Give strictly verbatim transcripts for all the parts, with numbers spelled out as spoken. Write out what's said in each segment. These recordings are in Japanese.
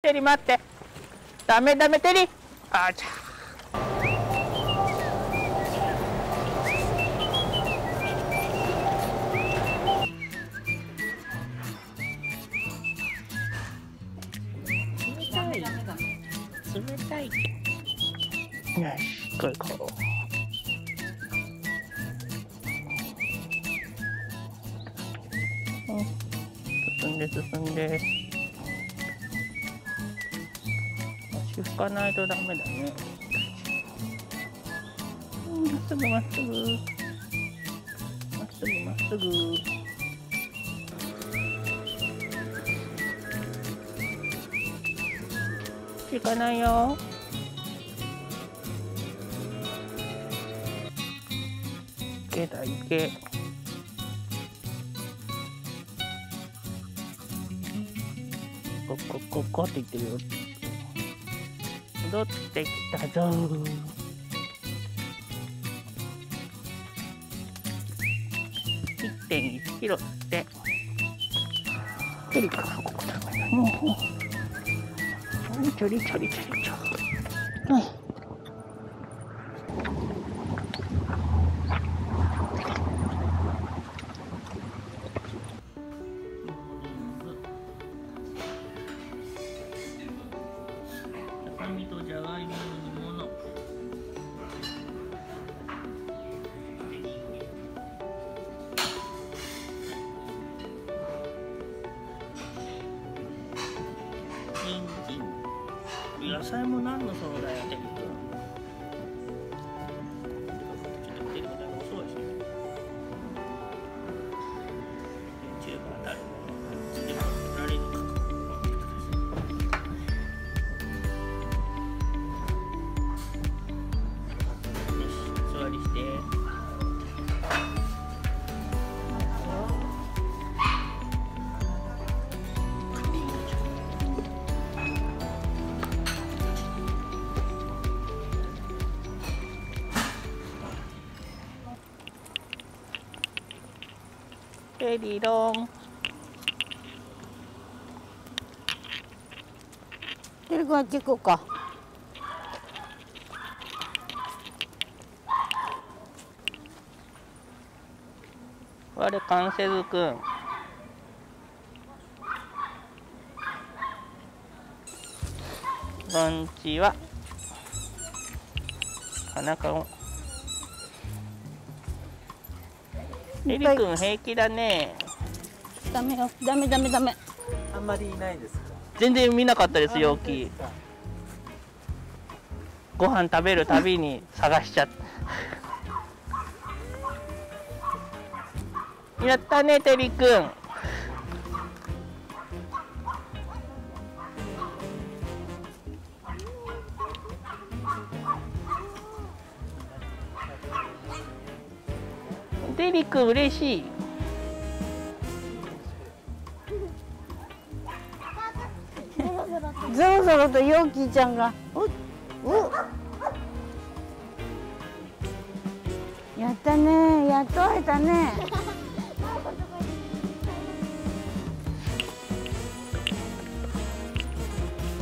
テリ待って。ダメダメテリ。あちゃ。冷たい。よし、これ買おう。進んで進んで。足拭かないとダメだね。まっすぐまっすぐ。まっすぐまっすぐ。行かないよ。行けだ行け。ここここって言ってるよ。戻ってきたぞー。いってんいちキロって。テリからここだからね。ちょりちょりちょりちょり、はい、赤身とじゃがいもの煮物、にんじん、野菜も何のそうだよね。ちょっと手が遅いし。チューブ当たる。次は当たり。よし、座りして。ペリロン。テリ君は結構か。我関せず君。こんにちは。田中を。テリ君平気だね。ダメよ、ダメダメダメ。あんまりいないですか。全然見なかったですよ、大きい。ご飯食べるたびに探しちゃった。やったね、テリ君。テリ君嬉しい。ゾロゾロとヨーキーちゃんがやったね、やっと会えたね。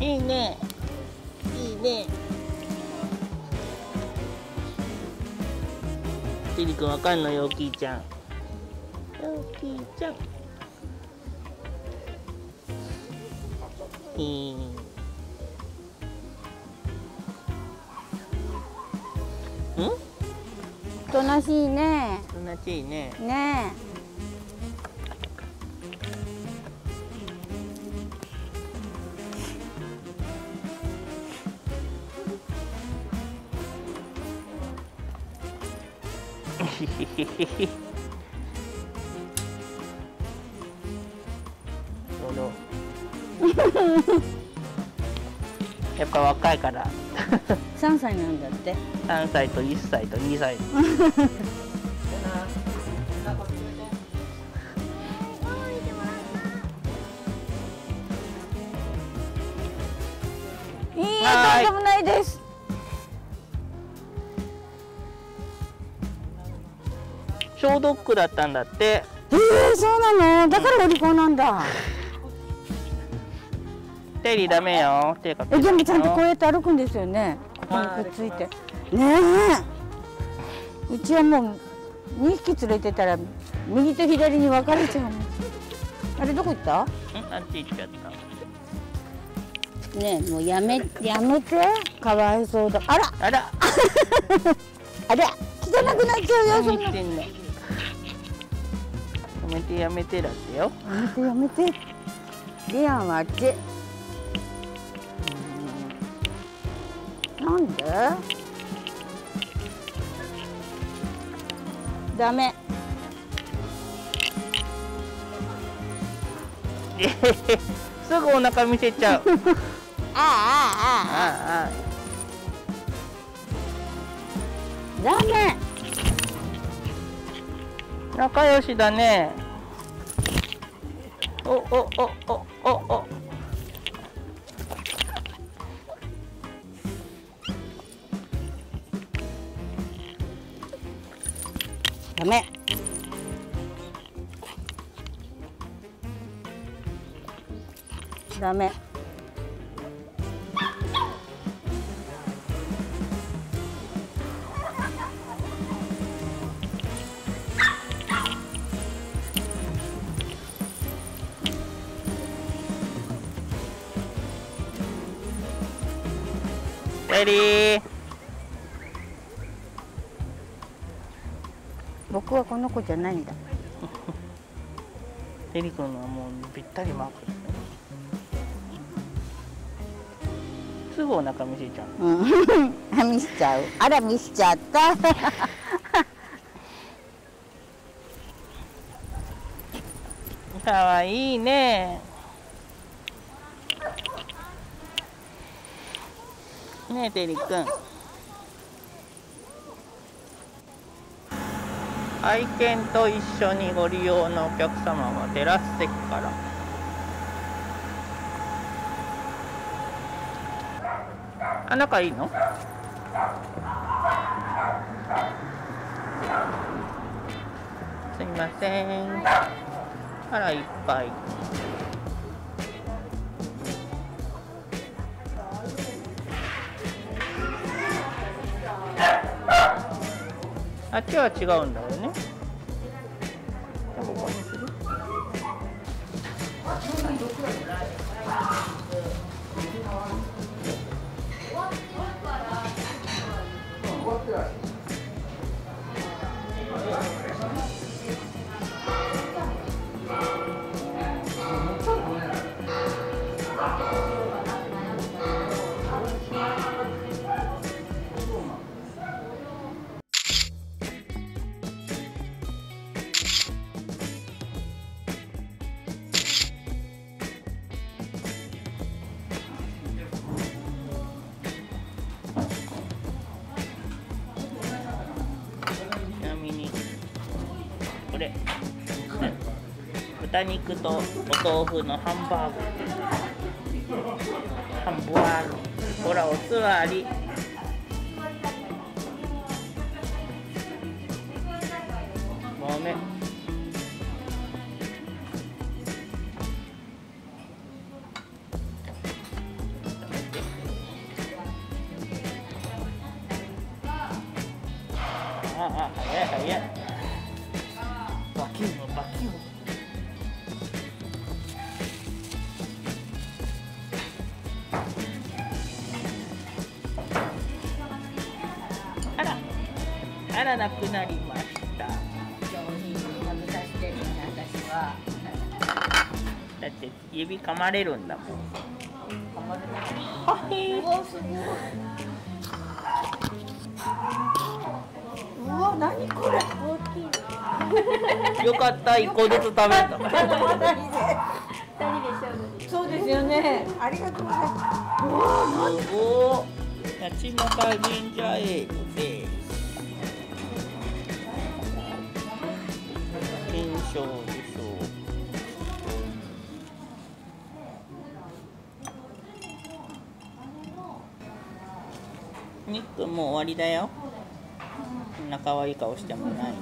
いいね、いいね。テリ君わかんの、ヨーキーちゃん。ヨーキーちゃん。いい。うん？おとなしいね。おとなしいね。ねえ。やっぱ若いからさんさいなんだって。さんさいといっさいとにさい。いいえ、とんでもないです。小ドッグだったんだって。えー、そうなの。だからお利口なんだ。生理ダメよ。手かけるの。え、でもちゃんとこうやって歩くんですよね。ここにくっついて。ねえ。うちはもうにひき連れてたら右と左に分かれちゃう。あれどこ行った？ん？あっち行っちゃった。ねえ、もうやめやめて。かわいそうだ。あらあらあら汚くなっちゃうよそんな。やめてやめてだってよ。やめてやめて。リアンはあっち。なんで？ダメ。すぐお腹見せちゃう。ああああああ。ダメ。仲良しだね。おおおおおお。ダメ。ダメ。エリー、僕はこの子じゃないんだ。エリ君はもうぴったりマーク。すぐお腹見せちゃう。うん、見せちゃう。あら見せちゃった。可愛いね。ねえ、てりくん。愛犬と一緒にご利用のお客様はテラス席から。あ、仲いいの？すいません。あら、いっぱい。あっちは違うんだよね。これ、豚肉とお豆腐のハンバーグ。ハンバーグ。ほら、お座り。ごめん。ああ、早い早い。バキュンバキュン。あら、あらなくなりました。だって指噛まれるんだもん。噛まれる。あへー。すごい。うわ、何これ。大きい。よかった、いっこずつ食べた。そうですよね。ありがとうございます。すごい。やちまかジンジャーエールです。金賞受賞。ニックもう終わりだよ。こんな可愛い顔してもないよ。